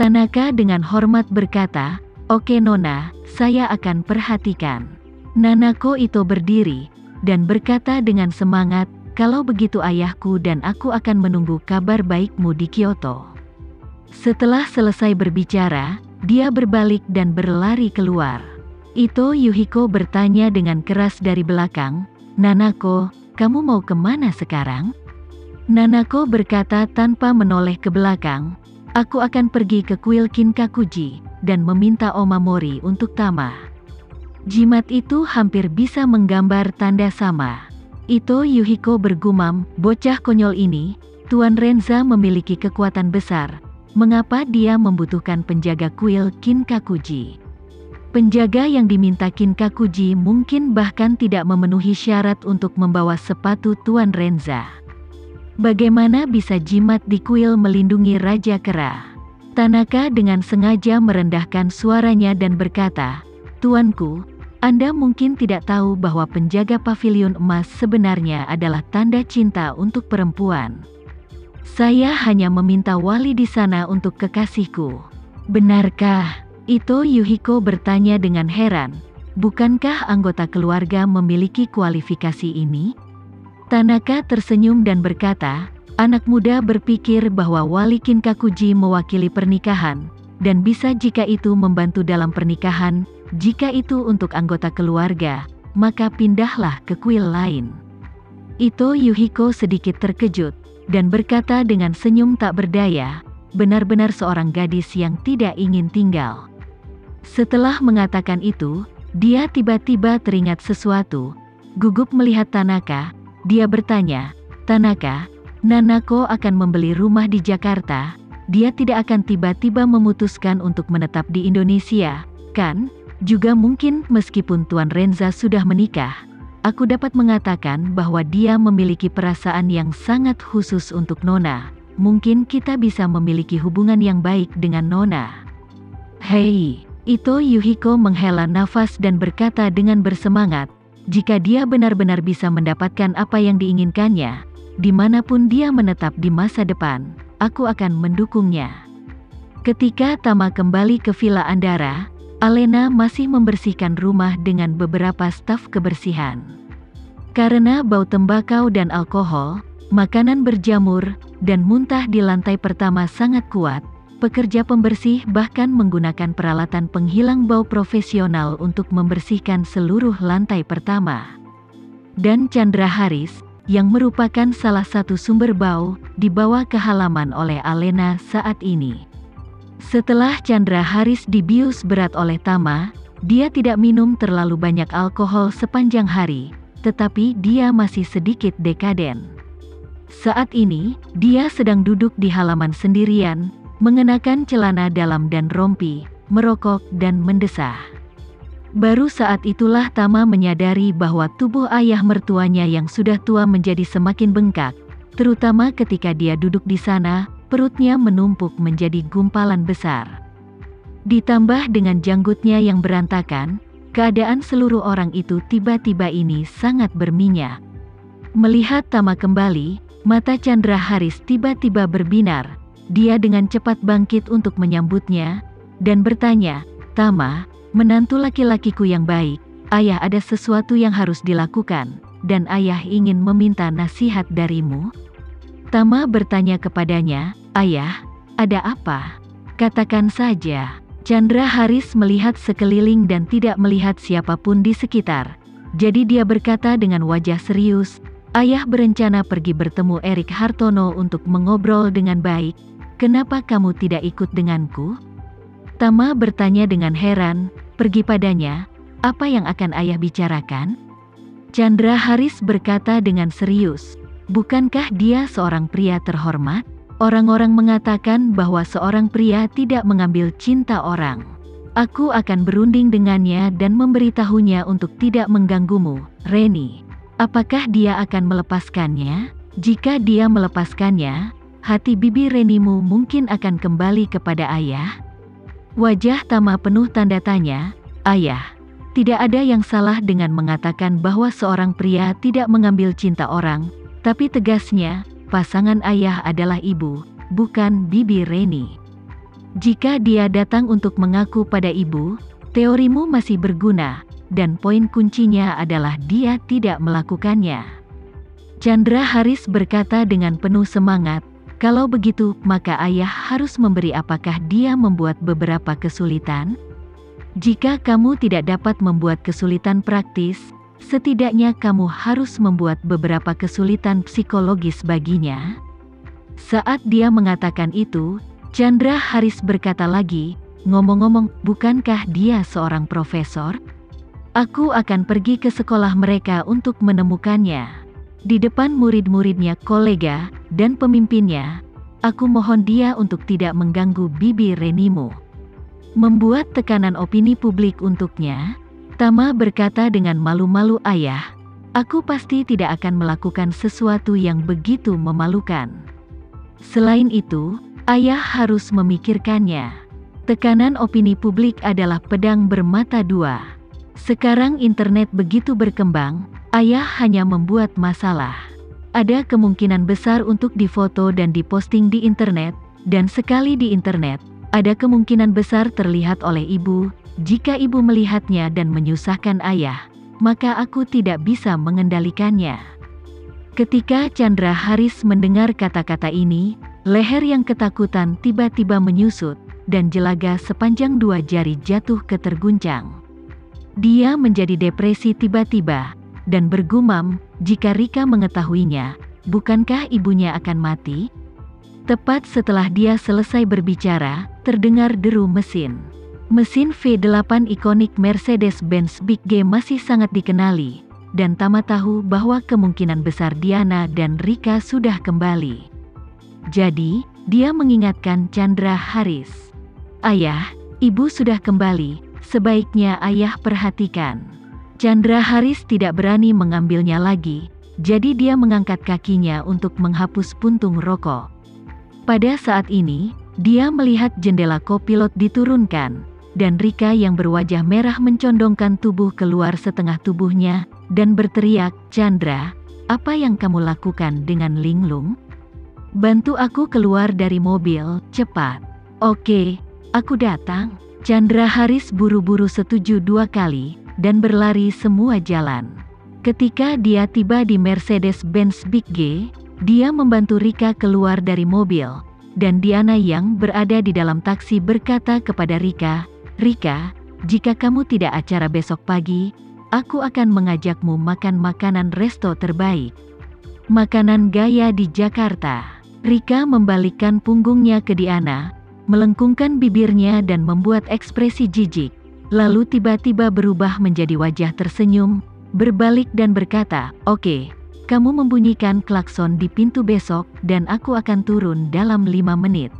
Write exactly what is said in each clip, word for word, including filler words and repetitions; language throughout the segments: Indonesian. Tanaka dengan hormat berkata, "Oke Nona, saya akan perhatikan." Nanako Ito berdiri, dan berkata dengan semangat, "Kalau begitu ayahku dan aku akan menunggu kabar baikmu di Kyoto." Setelah selesai berbicara, dia berbalik dan berlari keluar. Ito Yuhiko bertanya dengan keras dari belakang, "Nanako, kamu mau kemana sekarang?" Nanako berkata tanpa menoleh ke belakang, "Aku akan pergi ke kuil Kinkakuji, dan meminta Omamori untuk Tama." Jimat itu hampir bisa menggambar tanda sama. Ito Yuhiko bergumam, "Bocah konyol ini, Tuan Renza memiliki kekuatan besar. Mengapa dia membutuhkan penjaga kuil Kinkakuji?" Penjaga yang diminta Kinkakuji mungkin bahkan tidak memenuhi syarat untuk membawa sepatu Tuan Renza. Bagaimana bisa jimat di kuil melindungi Raja Kera? Tanaka dengan sengaja merendahkan suaranya dan berkata, "Tuanku, Anda mungkin tidak tahu bahwa penjaga pavilion emas sebenarnya adalah tanda cinta untuk perempuan. Saya hanya meminta wali di sana untuk kekasihku." "Benarkah?" Ito Yuhiko bertanya dengan heran, "Bukankah anggota keluarga memiliki kualifikasi ini?" Tanaka tersenyum dan berkata, "Anak muda berpikir bahwa wali Kinkakuji mewakili pernikahan, dan bisa jika itu membantu dalam pernikahan, jika itu untuk anggota keluarga, maka pindahlah ke kuil lain." Ito Yuhiko sedikit terkejut, dan berkata dengan senyum tak berdaya, "Benar-benar seorang gadis yang tidak ingin tinggal." Setelah mengatakan itu, dia tiba-tiba teringat sesuatu. Gugup melihat Tanaka, dia bertanya, "Tanaka, Nanako akan membeli rumah di Jakarta. Dia tidak akan tiba-tiba memutuskan untuk menetap di Indonesia, kan? Juga mungkin meskipun Tuan Renza sudah menikah, aku dapat mengatakan bahwa dia memiliki perasaan yang sangat khusus untuk Nona. Mungkin kita bisa memiliki hubungan yang baik dengan Nona." "Hei," Ito Yuhiko menghela nafas dan berkata dengan bersemangat, "Jika dia benar-benar bisa mendapatkan apa yang diinginkannya, dimanapun dia menetap di masa depan, aku akan mendukungnya." Ketika Tama kembali ke Villa Andara, Alena masih membersihkan rumah dengan beberapa staf kebersihan. Karena bau tembakau dan alkohol, makanan berjamur, dan muntah di lantai pertama sangat kuat, pekerja pembersih bahkan menggunakan peralatan penghilang bau profesional untuk membersihkan seluruh lantai pertama. Dan Chandra Haris, yang merupakan salah satu sumber bau, dibawa ke halaman oleh Alena saat ini. Setelah Chandra Haris dibius berat oleh Tama, dia tidak minum terlalu banyak alkohol sepanjang hari, tetapi dia masih sedikit dekaden. Saat ini, dia sedang duduk di halaman sendirian, mengenakan celana dalam dan rompi, merokok dan mendesah. Baru saat itulah Tama menyadari bahwa tubuh ayah mertuanya yang sudah tua menjadi semakin bengkak, terutama ketika dia duduk di sana, perutnya menumpuk menjadi gumpalan besar. Ditambah dengan janggutnya yang berantakan, keadaan seluruh orang itu tiba-tiba ini sangat berminyak. Melihat Tama kembali, mata Chandra Haris tiba-tiba berbinar. Dia dengan cepat bangkit untuk menyambutnya, dan bertanya, "Tama, menantu laki-lakiku yang baik, ayah ada sesuatu yang harus dilakukan, dan ayah ingin meminta nasihat darimu." Tama bertanya kepadanya, "Ayah, ada apa? Katakan saja." Chandra Haris melihat sekeliling dan tidak melihat siapapun di sekitar. Jadi dia berkata dengan wajah serius, "Ayah berencana pergi bertemu Erik Hartono untuk mengobrol dengan baik. Kenapa kamu tidak ikut denganku?" Tama bertanya dengan heran, "Pergi padanya? Apa yang akan ayah bicarakan?" Chandra Haris berkata dengan serius, "Bukankah dia seorang pria terhormat? Orang-orang mengatakan bahwa seorang pria tidak mengambil cinta orang. Aku akan berunding dengannya dan memberitahunya untuk tidak mengganggumu, Reni. Apakah dia akan melepaskannya? Jika dia melepaskannya, hati bibi Renimu mungkin akan kembali kepada ayah." Wajah Tama penuh tanda tanya, "Ayah, tidak ada yang salah dengan mengatakan bahwa seorang pria tidak mengambil cinta orang, tapi tegasnya, pasangan ayah adalah ibu, bukan bibi Reni." Jika dia datang untuk mengaku pada ibu, teorimu masih berguna, dan poin kuncinya adalah dia tidak melakukannya. Chandra Haris berkata dengan penuh semangat, kalau begitu, maka ayah harus memberi apakah dia membuat beberapa kesulitan? Jika kamu tidak dapat membuat kesulitan praktis, setidaknya kamu harus membuat beberapa kesulitan psikologis baginya. Saat dia mengatakan itu, Chandra Haris berkata lagi, ngomong-ngomong, bukankah dia seorang profesor? Aku akan pergi ke sekolah mereka untuk menemukannya. Di depan murid-muridnya, kolega, dan pemimpinnya, aku mohon dia untuk tidak mengganggu bibi Renimu. Membuat tekanan opini publik untuknya, Tama berkata dengan malu-malu, ayah, aku pasti tidak akan melakukan sesuatu yang begitu memalukan. Selain itu, ayah harus memikirkannya. Tekanan opini publik adalah pedang bermata dua. Sekarang internet begitu berkembang, ayah hanya membuat masalah. Ada kemungkinan besar untuk difoto dan diposting di internet, dan sekali di internet, ada kemungkinan besar terlihat oleh ibu. Jika ibu melihatnya dan menyusahkan ayah, maka aku tidak bisa mengendalikannya. Ketika Chandra Haris mendengar kata-kata ini, leher yang ketakutan tiba-tiba menyusut, dan jelaga sepanjang dua jari jatuh ke terguncang. Dia menjadi depresi tiba-tiba, dan bergumam, jika Rika mengetahuinya, bukankah ibunya akan mati? Tepat setelah dia selesai berbicara, terdengar deru mesin. Mesin V delapan ikonik Mercedes-Benz Big G masih sangat dikenali, dan Tama tahu bahwa kemungkinan besar Diana dan Rika sudah kembali. Jadi, dia mengingatkan Chandra Haris. Ayah, ibu sudah kembali, sebaiknya ayah perhatikan. Chandra Haris tidak berani mengambilnya lagi, jadi dia mengangkat kakinya untuk menghapus puntung rokok. Pada saat ini, dia melihat jendela kopilot diturunkan, dan Rika yang berwajah merah mencondongkan tubuh keluar setengah tubuhnya, dan berteriak, Chandra, apa yang kamu lakukan dengan linglung? Bantu aku keluar dari mobil, cepat. Oke, aku datang. Chandra Haris buru-buru setuju dua kali, dan berlari semua jalan. Ketika dia tiba di Mercedes-Benz Big G, dia membantu Rika keluar dari mobil, dan Diana yang berada di dalam taksi berkata kepada Rika, Rika, jika kamu tidak acara besok pagi, aku akan mengajakmu makan makanan resto terbaik. Makanan gaya di Jakarta. Rika membalikkan punggungnya ke Diana, melengkungkan bibirnya dan membuat ekspresi jijik. Lalu tiba-tiba berubah menjadi wajah tersenyum, berbalik dan berkata, oke, kamu membunyikan klakson di pintu besok dan aku akan turun dalam lima menit.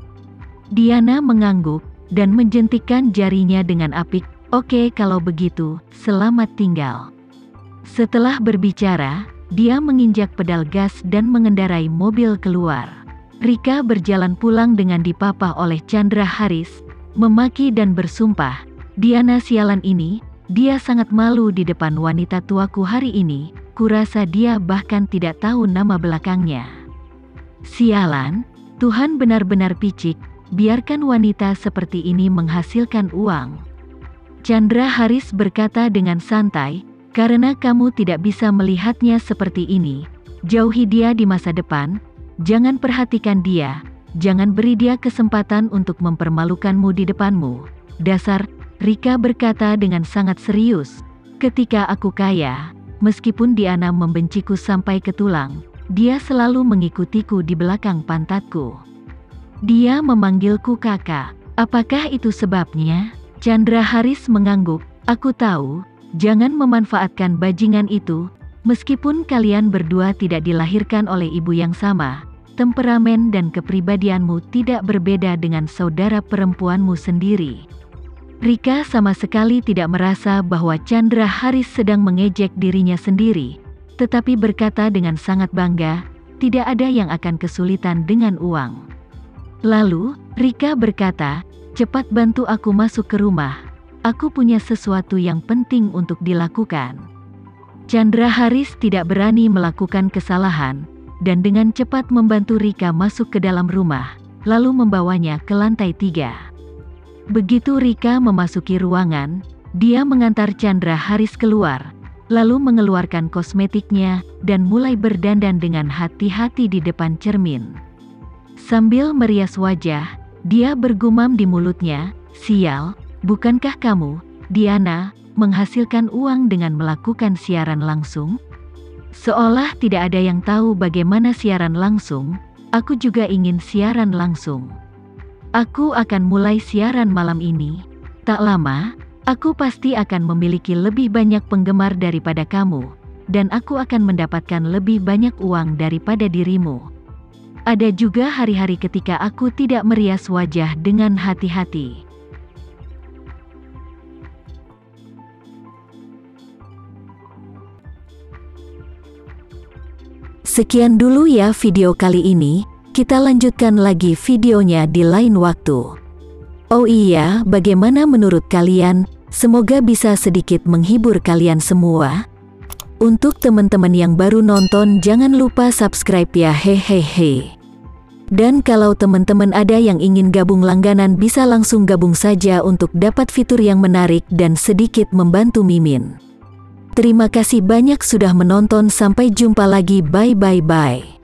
Diana mengangguk dan menjentikkan jarinya dengan apik, oke kalau begitu, selamat tinggal. Setelah berbicara, dia menginjak pedal gas dan mengendarai mobil keluar. Rika berjalan pulang dengan dipapah oleh Chandra Haris, memaki dan bersumpah, Diana sialan ini, dia sangat malu di depan wanita tuaku hari ini, kurasa dia bahkan tidak tahu nama belakangnya. Sialan, Tuhan benar-benar picik, biarkan wanita seperti ini menghasilkan uang. Chandra Haris berkata dengan santai, karena kamu tidak bisa melihatnya seperti ini, jauhi dia di masa depan, jangan perhatikan dia, jangan beri dia kesempatan untuk mempermalukanmu di depanmu, dasar. Rika berkata dengan sangat serius, ketika aku kaya, meskipun Diana membenciku sampai ke tulang, dia selalu mengikutiku di belakang pantatku. Dia memanggilku kakak, apakah itu sebabnya? Chandra Haris mengangguk, aku tahu, jangan memanfaatkan bajingan itu, meskipun kalian berdua tidak dilahirkan oleh ibu yang sama, temperamen dan kepribadianmu tidak berbeda dengan saudara perempuanmu sendiri. Rika sama sekali tidak merasa bahwa Chandra Haris sedang mengejek dirinya sendiri, tetapi berkata dengan sangat bangga, tidak ada yang akan kesulitan dengan uang. Lalu, Rika berkata, cepat bantu aku masuk ke rumah, aku punya sesuatu yang penting untuk dilakukan. Chandra Haris tidak berani melakukan kesalahan, dan dengan cepat membantu Rika masuk ke dalam rumah, lalu membawanya ke lantai tiga. Begitu Rika memasuki ruangan, dia mengantar Chandra Haris keluar, lalu mengeluarkan kosmetiknya dan mulai berdandan dengan hati-hati di depan cermin. Sambil merias wajah, dia bergumam di mulutnya, "Sial, bukankah kamu, Diana, menghasilkan uang dengan melakukan siaran langsung?" Seolah tidak ada yang tahu bagaimana siaran langsung, aku juga ingin siaran langsung. Aku akan mulai siaran malam ini. Tak lama, aku pasti akan memiliki lebih banyak penggemar daripada kamu, dan aku akan mendapatkan lebih banyak uang daripada dirimu. Ada juga hari-hari ketika aku tidak merias wajah dengan hati-hati. Sekian dulu ya video kali ini, kita lanjutkan lagi videonya di lain waktu. Oh iya, bagaimana menurut kalian? Semoga bisa sedikit menghibur kalian semua. Untuk teman-teman yang baru nonton, jangan lupa subscribe ya, hehehe. Dan kalau teman-teman ada yang ingin gabung langganan, bisa langsung gabung saja untuk dapat fitur yang menarik dan sedikit membantu Mimin. Terima kasih banyak sudah menonton, sampai jumpa lagi, bye bye bye.